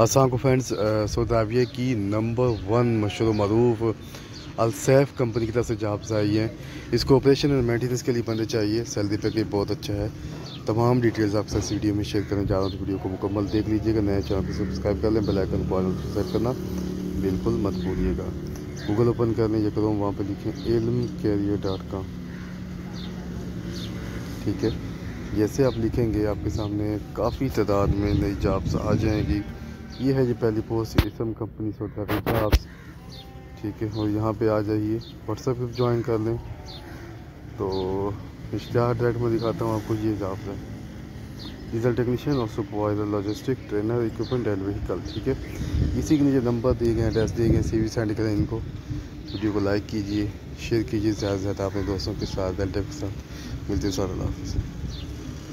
Aslam friends, Saudi Arabia की #1 मशहूर मरूफ अल सैफ कंपनी की तरफ से जॉब्स आई हैं। इसको ऑपरेशन और मेंटेनेंस के लिए बंदे चाहिए। सैलरी पैकेज बहुत अच्छा है। तमाम डिटेल्स आपके साथ वीडियो में शेयर करने जा रहा हूँ, तो वीडियो को मुकम्मल देख लीजिएगा। नया चैनल को सब्सक्राइब कर लें, बेल आइकन को सेट करना बिल्कुल मत भूलिएगा। गूगल ओपन करने या करो, वहाँ पर लिखें ilmcareer.com। ठीक है, जैसे आप लिखेंगे आपके सामने काफ़ी तादाद में नई जॉब्स आ जाएंगी। ये है जी पहली पोस्ट, इसम कंपनी सऊदी अरबिया जॉब्स। ठीक है, और यहाँ पे आ जाइए, व्हाट्सएप पर ज्वाइन कर लें। तो इश्तिहार डायरेक्ट में दिखाता हूँ आपको। ये जॉब्स है डीजल टेक्नीशियन और supervisor, logistic trainer, equipment and vehicle. ठीक है, इसी के नीचे नंबर दिए गए, एड्रेस दिए गए, CV सेंड करें इनको। वीडियो को लाइक कीजिए, शेयर कीजिए ज़्यादा से ज़्यादा अपने दोस्तों के साथ, बेल आइकन के साथ। मिलते हैं सर, अल्लाह हाफ़िज़।